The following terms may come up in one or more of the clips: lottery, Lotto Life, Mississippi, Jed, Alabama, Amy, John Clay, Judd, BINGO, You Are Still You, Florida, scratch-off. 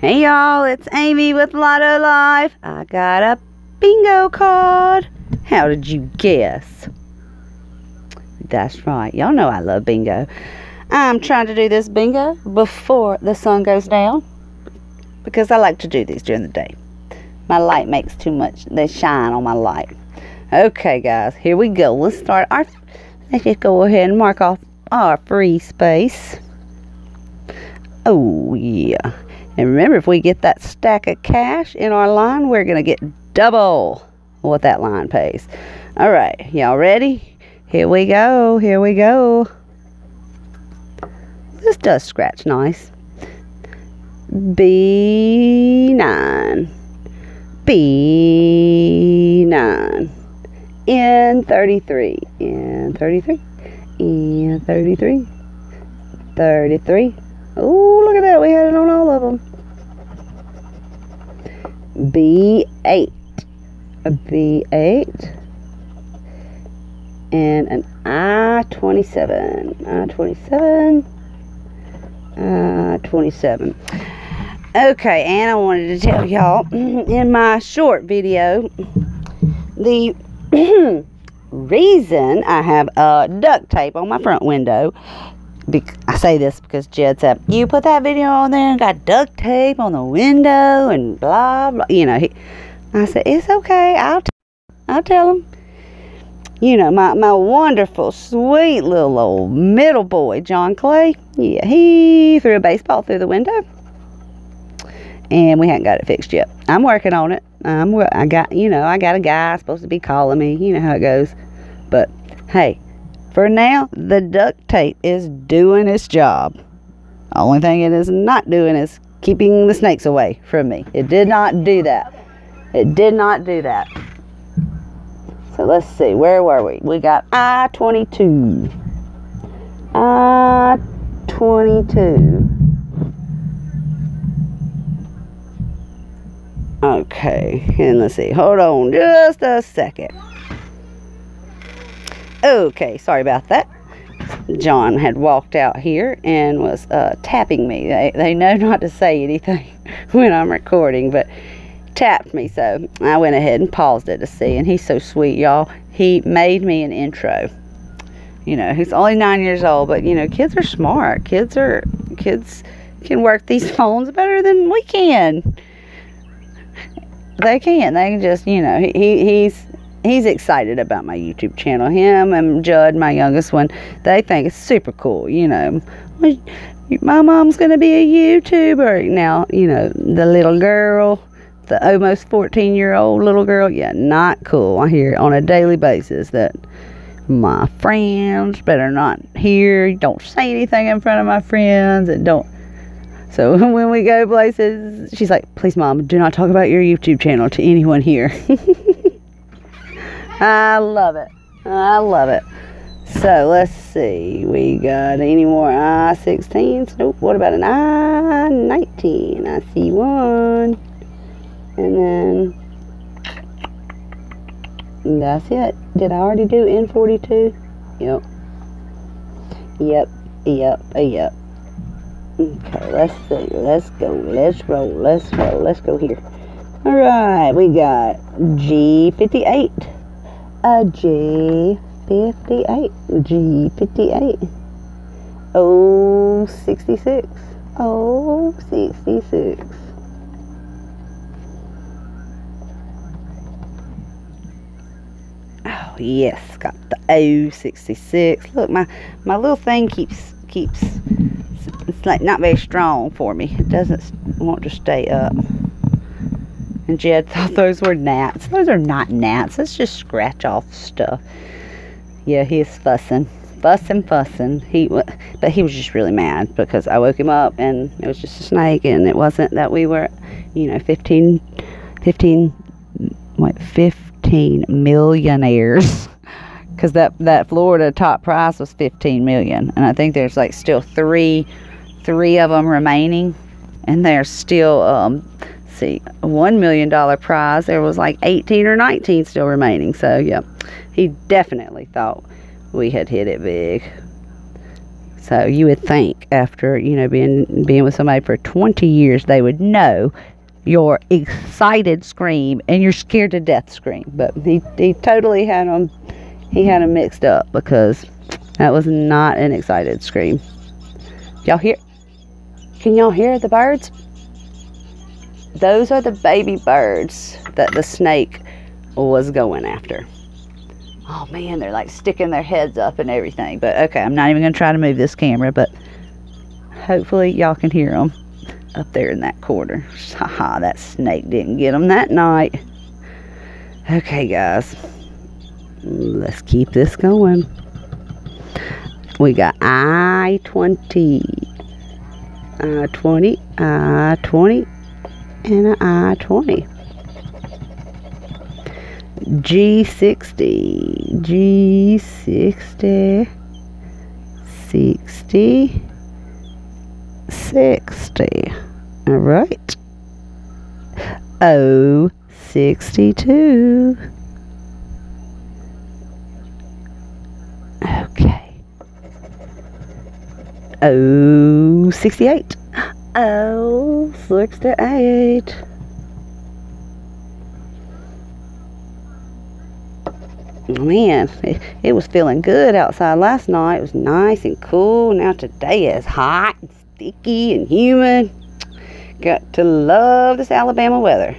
Hey y'all, it's Amy with Lotto Life. I got a bingo card. How did you guess? That's right. Y'all know I love bingo. I'm trying to do this bingo before the sun goes down because I like to do these during the day. My light makes too much. They shine on my light. Okay guys, here we go. Let's start our... Let's just go ahead and mark off our free space. Oh yeah. And remember, if we get that stack of cash in our line, we're going to get double what that line pays. All right, y'all ready? Here we go, here we go. This does scratch nice. B9. B9. N33. N33. N33. 33. Oh, look at that. We had it on all of them. B8. A B8. And an I-27. I-27. I-27. Okay, and I wanted to tell y'all, in my short video, the reason I have duct tape on my front window, I say this because Jed said, you put that video on there and got duct tape on the window and blah, blah. You know, I said, it's okay. I'll tell him. You know, my wonderful, sweet little old middle boy, John Clay. Yeah, he threw a baseball through the window. And we hadn't got it fixed yet. I'm working on it. I got a guy supposed to be calling me. You know how it goes. But, hey. For now, the duct tape is doing its job. The only thing it is not doing is keeping the snakes away from me. It did not do that. It did not do that. So let's see. Where were we? We got I-22. I-22. Okay. And let's see. Hold on just a second. Okay, sorry about that. John had walked out here and was tapping me. They know not to say anything when I'm recording, but tapped me, so I went ahead and paused it to see. And he's so sweet, y'all. He made me an intro. You know, he's only 9 years old, but you know, kids are smart. Kids can work these phones better than we can. They can. They can just, you know, he's excited about my YouTube channel. Him and Judd, my youngest one, they think it's super cool. You know, my mom's going to be a YouTuber. Now, you know, the little girl, the almost 14-year-old little girl, yeah, not cool. I hear on a daily basis that my friends better not hear. Don't say anything in front of my friends and don't. So when we go places, she's like, please, Mom, do not talk about your YouTube channel to anyone here. I love it. I love it. So, let's see. We got any more I-16s? Nope. What about an I-19? I see one. And then, that's it. Did I already do N42? Yep. Yep. Yep. Yep. Okay, let's see. Let's go. Let's roll. Let's roll. Let's go here. All right. We got G58. A G58, G58, O66, O66. Oh yes, got the O66. Look, my little thing keeps. It's like not very strong for me. It doesn't want to stay up. And Jed thought those were gnats. Those are not gnats. That's just scratch off stuff. Yeah, he is fussing. But he was just really mad because I woke him up and it was just a snake, and it wasn't that we were, you know, 15 millionaires. Because that Florida top prize was 15 million, and I think there's like still three of them remaining, and they're still see, a $1 million prize. There was like 18 or 19 still remaining. So yeah, he definitely thought we had hit it big. So you would think after, you know, being with somebody for 20 years, they would know your excited scream and your scared to death scream. But he totally had them, mixed up, because that was not an excited scream. Y'all hear? Can y'all hear the birds? Those are the baby birds that the snake was going after. Oh man, they're like sticking their heads up and everything. But okay, I'm not even going to try to move this camera, but hopefully y'all can hear them up there in that corner. Haha, that snake didn't get them that night. Okay guys, let's keep this going. We got I-20, and an I-20. G60, 60, 60. All right. O62. Okay. O68. O68. Man, it was feeling good outside last night. It was nice and cool. Now today is hot and sticky and humid. Got to love this Alabama weather.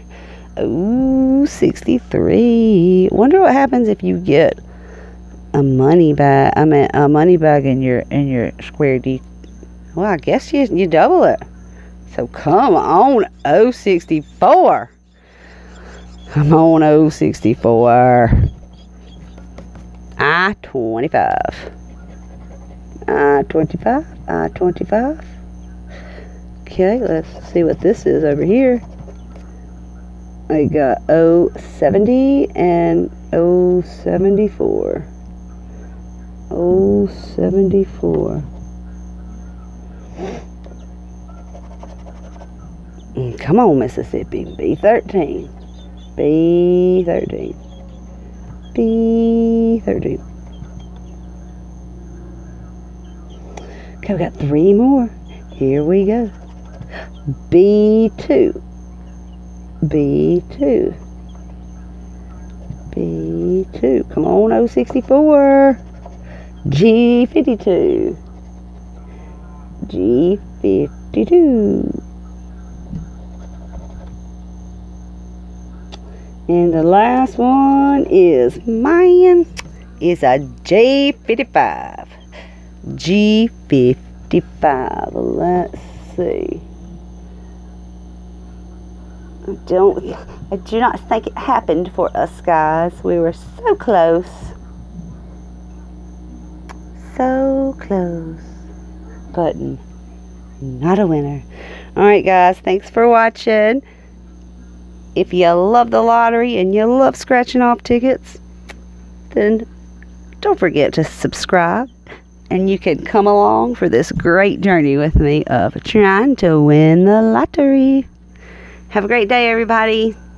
Ooh, 63. Wonder what happens if you get a money bag. I mean, a money bag in your square D. Well, I guess you double it. So come on, 064. Come on, 064. I-25. Okay, let's see what this is over here. I got 070 and 074. 074. Come on, Mississippi. B13. B13. B30. Okay, we got three more. Here we go. B2. B2. B2. Come on, 064. G52. G52. And the last one is mine. It's a J55. G55. Let's see. I do not think it happened for us guys. We were so close. So close. But not a winner. Alright guys, thanks for watching. If you love the lottery and you love scratching off tickets, then don't forget to subscribe, and you can come along for this great journey with me of trying to win the lottery. Have a great day, everybody.